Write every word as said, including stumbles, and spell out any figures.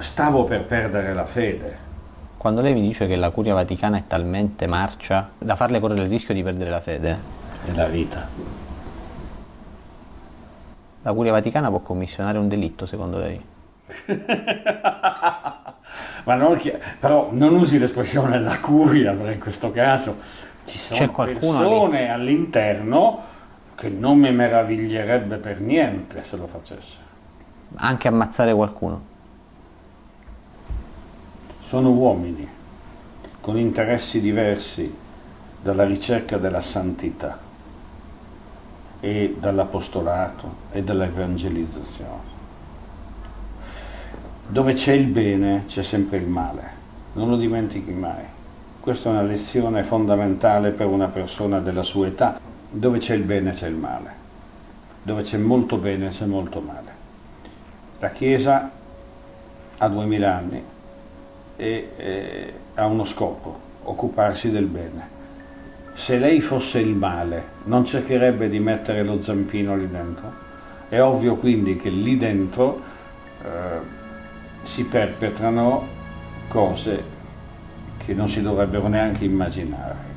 Stavo per perdere la fede. Quando lei mi dice che la Curia Vaticana è talmente marcia da farle correre il rischio di perdere la fede? È la vita. La Curia Vaticana può commissionare un delitto, secondo lei? Ma non chi... Però non usi l'espressione la Curia, perché in questo caso ci sono persone lì all'interno che non mi meraviglierebbe per niente se lo facesse. Anche ammazzare qualcuno? Sono uomini con interessi diversi dalla ricerca della santità e dall'apostolato e dall'evangelizzazione. Dove c'è il bene c'è sempre il male, non lo dimentichi mai. Questa è una lezione fondamentale per una persona della sua età. Dove c'è il bene c'è il male, dove c'è molto bene c'è molto male. La Chiesa ha duemila anni e eh, ha uno scopo, occuparsi del bene. Se lei fosse il male non cercherebbe di mettere lo zampino lì dentro? È ovvio quindi che lì dentro eh, si perpetrano cose che non si dovrebbero neanche immaginare.